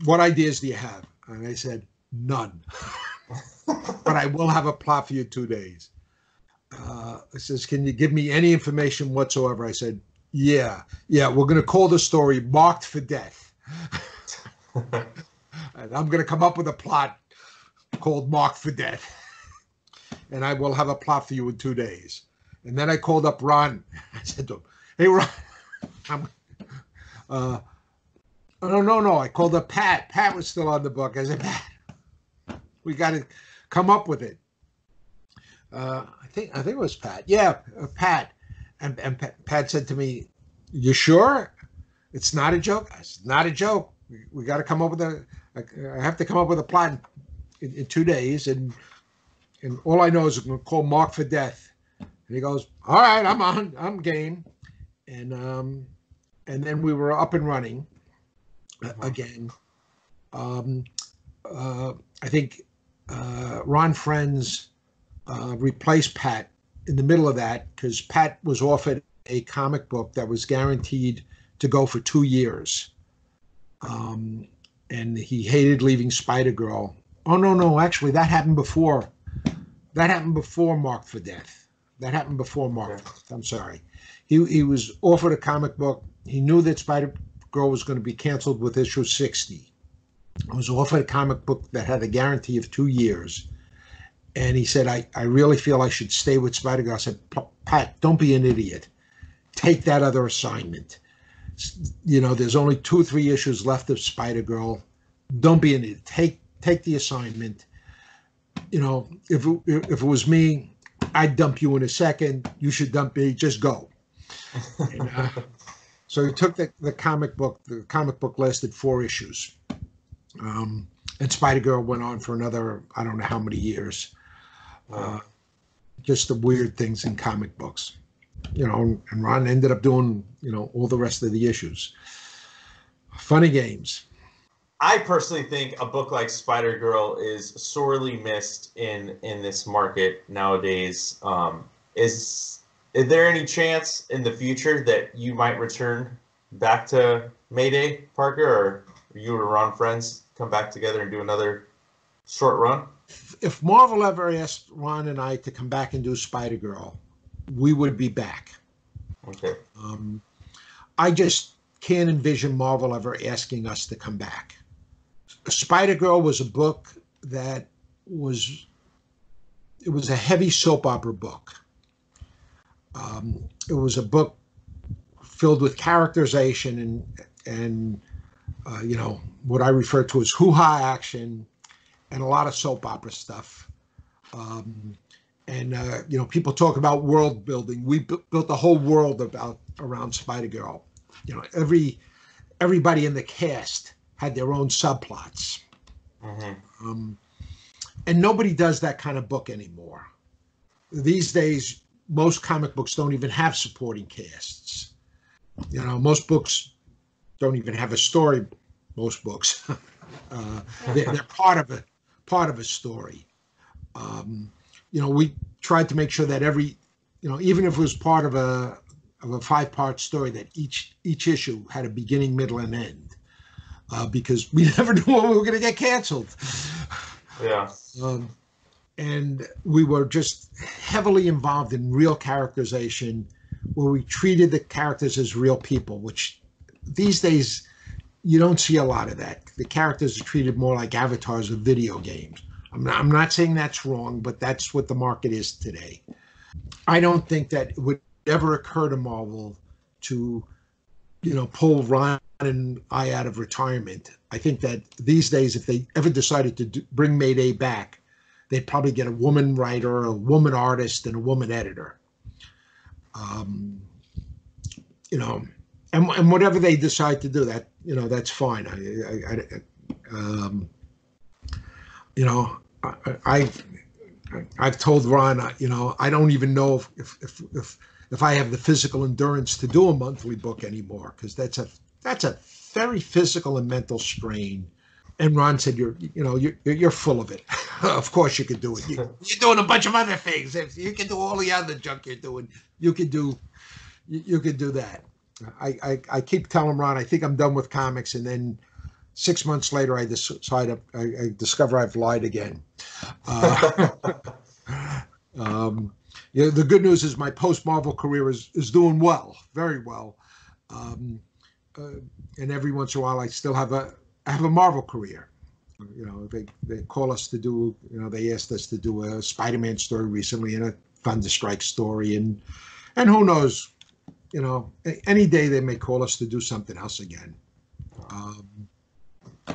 what ideas do you have? And I said, none. But I will have a plot for you in 2 days. He says, can you give me any information whatsoever? I said, Yeah, we're going to call the story Marked for Death. And I'm going to come up with a plot called Marked for Death. And I will have a plot for you in 2 days. And then I called up Ron. I said to him, hey, Ron. No. I called up Pat. Pat was still on the book. I said, Pat, we got to come up with it. I think it was Pat. Yeah, Pat. And Pat said to me, you sure? It's not a joke? It's not a joke. We got to come up with I have to come up with a plot in 2 days. And all I know is I'm going to call Mark for Death. And he goes, all right, I'm on. I'm game. And then we were up and running again. I think Ron Frenz replaced Pat in the middle of that, because Pat was offered a comic book that was guaranteed to go for 2 years. And he hated leaving Spider-Girl. Oh, no, actually, that happened before. That happened before Marked for Death. I'm sorry. He was offered a comic book. He knew that Spider-Girl was going to be canceled with issue 60. He was offered a comic book that had a guarantee of 2 years. And he said, I really feel I should stay with Spider-Girl. I said, Pat, don't be an idiot. Take that other assignment. You know, there's only 2 or 3 issues left of Spider-Girl. Don't be an idiot. Take the assignment. You know, if it was me, I'd dump you in a second. You should dump me. Just go. And, so he took the comic book. The comic book lasted 4 issues. And Spider-Girl went on for another, I don't know how many years. Just the weird things in comic books, you know, and Ron ended up doing, you know, all the rest of the issues. Funny games. I personally think a book like Spider-Girl is sorely missed in this market nowadays. Is there any chance in the future that you might return back to Mayday, Parker, or you or Ron Frenz come back together and do another short run? If Marvel ever asked Ron and I to come back and do Spider-Girl, we would be back. Okay. I just can't envision Marvel ever asking us to come back. Spider-Girl was a book that was a heavy soap opera book. It was a book filled with characterization and you know, what I refer to as hoo-ha action, and a lot of soap opera stuff. You know, people talk about world building. We built a whole world around Spider-Girl. you know, everybody in the cast had their own subplots. Mm-hmm. And nobody does that kind of book anymore. These days, most comic books don't even have supporting casts. You know, most books don't even have a story. Most books, they're part of a story. You know, we tried to make sure that every, you know, even if it was part of a five-part story, that each issue had a beginning, middle, and end, because we never knew when we were going to get canceled. Yeah. And we were just heavily involved in real characterization, where we treated the characters as real people, which these days you don't see a lot of that. The characters are treated more like avatars of video games. I'm not saying that's wrong, but that's what the market is today. I don't think that it would ever occur to Marvel to, you know, pull Ron and I out of retirement. I think that these days, if they ever decided to bring Mayday back, they'd probably get a woman writer, a woman artist, and a woman editor. You know, and whatever they decide to do, that, you know, that's fine. You know, I've told Ron, you know, I don't even know if I have the physical endurance to do a monthly book anymore, because that's a very physical and mental strain. And Ron said, you're full of it. Of course you can do it. You're doing a bunch of other things. If you can do all the other junk you're doing, you could do that. I keep telling Ron, I think I'm done with comics, and then 6 months later, I discover I've lied again. You know, the good news is my post-Marvel career is doing well, very well. And every once in a while, I still have a Marvel career. You know, they call us to do, you know, they asked us to do a Spider-Man story recently and a Thunderstrike story. And who knows, you know, any day they may call us to do something else again.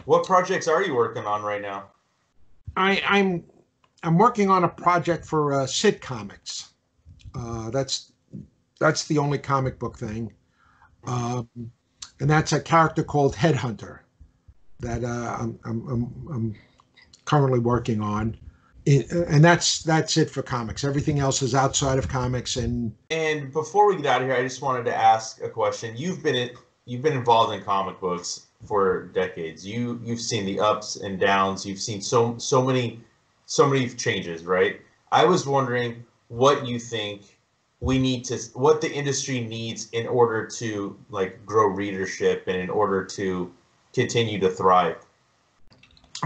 What projects are you working on right now? I'm working on a project for Sid Comics. That's the only comic book thing. And that's a character called Headhunter that I'm currently working on. And that's it for comics. Everything else is outside of comics. And before we get out of here, I just wanted to ask a question. You've been involved in comic books for decades. You've seen the ups and downs. You've seen so many changes, right? I was wondering what you think what the industry needs in order to, like, grow readership and in order to continue to thrive.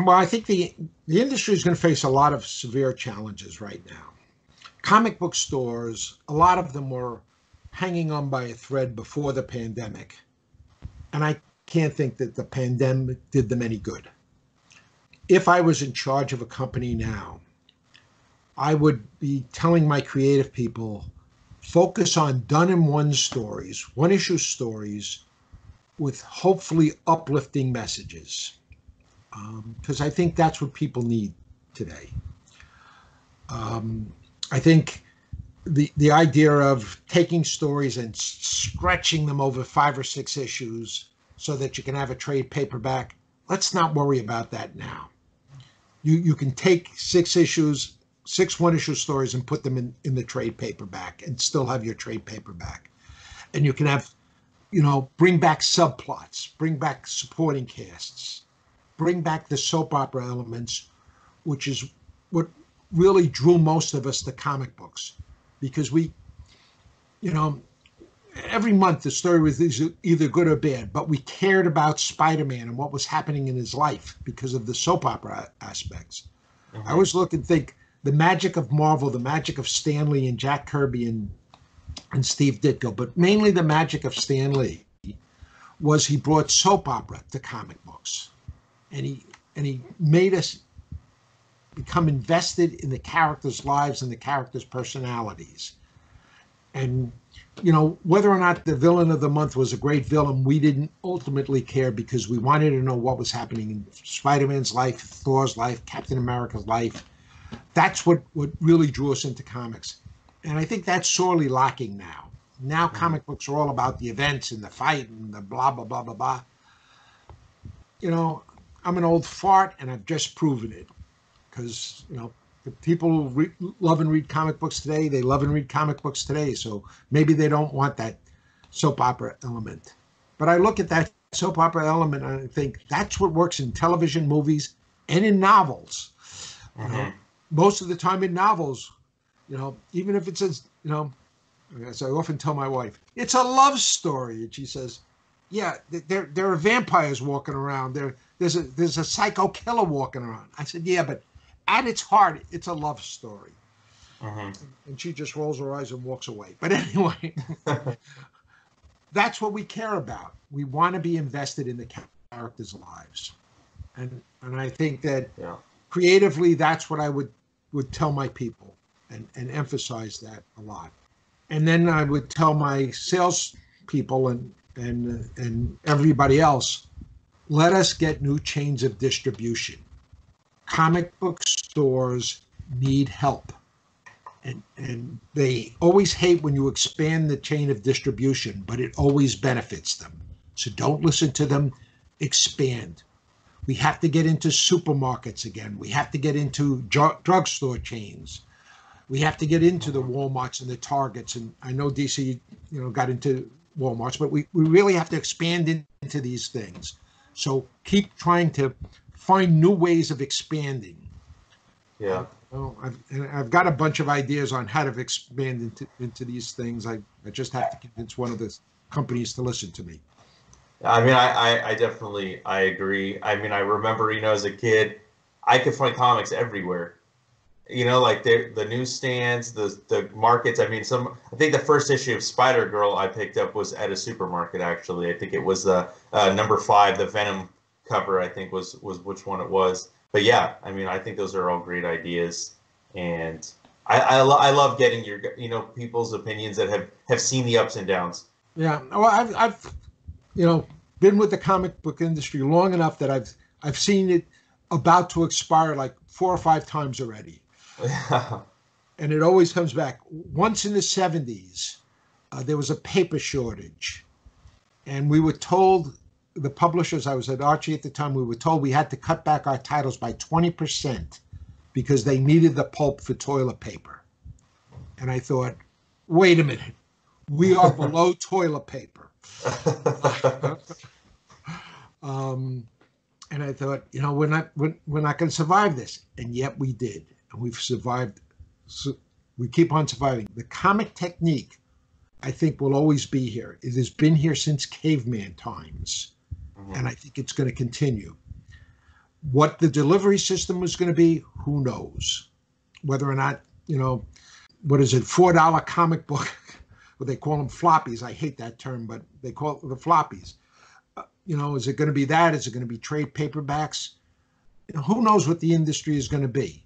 Well, I think the industry is going to face a lot of severe challenges right now. Comic book stores, a lot of them were hanging on by a thread before the pandemic, and I can't think that the pandemic did them any good. If I was in charge of a company now, I would be telling my creative people, focus on done-in-one stories, one-issue stories with hopefully uplifting messages, because I think that's what people need today. I think the idea of taking stories and stretching them over 5 or 6 issues so that you can have a trade paperback, let's not worry about that now. You can take 6 one-issue stories and put them in the trade paperback and still have your trade paperback. And you can have, you know, bring back subplots, bring back supporting casts, bring back the soap opera elements, which is what really drew most of us to comic books. Because we, you know, every month the story was either good or bad, but we cared about Spider-Man and what was happening in his life because of the soap opera aspects. Mm-hmm. I always look and think the magic of Marvel, the magic of Stan Lee and Jack Kirby and Steve Ditko, but mainly the magic of Stan Lee was he brought soap opera to comic books, and he made us become invested in the characters' lives and the characters' personalities. And, you know, whether or not the villain of the month was a great villain, we didn't ultimately care because we wanted to know what was happening in Spider-Man's life, Thor's life, Captain America's life. That's what really drew us into comics. And I think that's sorely lacking now. Now comic books are all about the events and the fight and the blah, blah, blah, blah, blah. You know, I'm an old fart, and I've just proven it. Because, you know, the people love and read comic books today. They love and read comic books today. So maybe they don't want that soap opera element. But I look at that soap opera element, and I think that's what works in television, movies, and in novels. Mm-hmm. Most of the time in novels, you know, even if it says, you know, as I often tell my wife, it's a love story. And she says, yeah, there are vampires walking around. There's a psycho killer walking around. I said, yeah, but at its heart, it's a love story. Uh-huh. And she just rolls her eyes and walks away. But anyway, that's what we care about. We want to be invested in the characters' lives. And I think that creatively, that's what I would tell my people and emphasize that a lot. And then I would tell my sales people and everybody else, let us get new chains of distribution. Comic book stores need help. And they always hate when you expand the chain of distribution, but it always benefits them. So don't listen to them. Expand. We have to get into supermarkets again. We have to get into drugstore chains. We have to get into the Walmarts and the Targets. And I know DC, you know, got into Walmarts, but we really have to expand into these things. So keep trying to find new ways of expanding. Yeah. I've got a bunch of ideas on how to expand into these things. I just have to convince one of the companies to listen to me. I mean, I definitely, I agree. I mean, I remember, you know, as a kid, I could find comics everywhere. You know, like the newsstands, the markets. I mean, I think the first issue of Spider-Girl I picked up was at a supermarket, actually. I think it was the number 5, the Venom cover, I think was which one it was. But yeah, I mean, I think those are all great ideas. And I love getting your, you know, people's opinions that have seen the ups and downs. Yeah, well, I've you know, been with the comic book industry long enough that I've seen it about to expire like 4 or 5 times already. Yeah. And it always comes back. Once in the 70s, there was a paper shortage. And we were told, the publishers, I was at Archie at the time, we were told we had to cut back our titles by 20% because they needed the pulp for toilet paper. And I thought, wait a minute, we are below toilet paper. And I thought, you know, we're not going to survive this. And yet we did. And we've survived. So we keep on surviving. The comic technique, I think, will always be here. It has been here since caveman times. Mm-hmm. And I think it's going to continue. What the delivery system is going to be, who knows? Whether or not, you know, what is it, $4 comic book? Well, they call them floppies. I hate that term, but they call it the floppies. You know, is it going to be that? Is it going to be trade paperbacks? You know, who knows what the industry is going to be?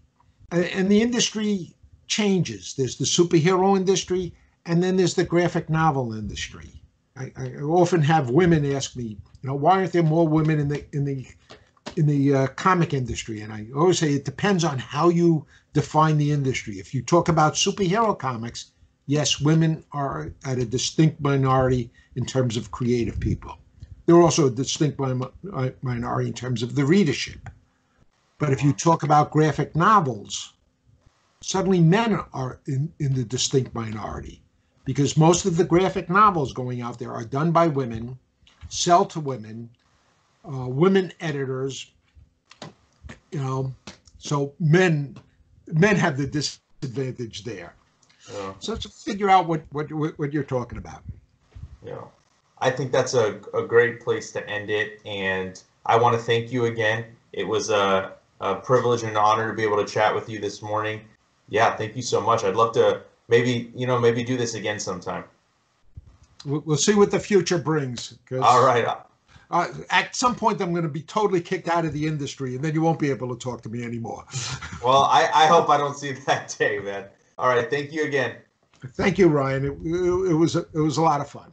And the industry changes. There's the superhero industry, and then there's the graphic novel industry. I often have women ask me, you know, why aren't there more women in the comic industry? And I always say it depends on how you define the industry. If you talk about superhero comics, yes, women are at a distinct minority in terms of creative people. They're also a distinct minority in terms of the readership. But if you talk about graphic novels, suddenly men are in the distinct minority because most of the graphic novels going out there are done by women, sell to women, women editors, you know, so men have the disadvantage there. Yeah. So to figure out what you're talking about. Yeah, I think that's a great place to end it. And I want to thank you again. It was a privilege and an honor to be able to chat with you this morning. Yeah, thank you so much. I'd love to maybe do this again sometime. We'll see what the future brings. All right. At some point, I'm going to be totally kicked out of the industry, and then you won't be able to talk to me anymore. Well, I hope I don't see that day, man. All right. Thank you again. Thank you, Ryan. It was a lot of fun.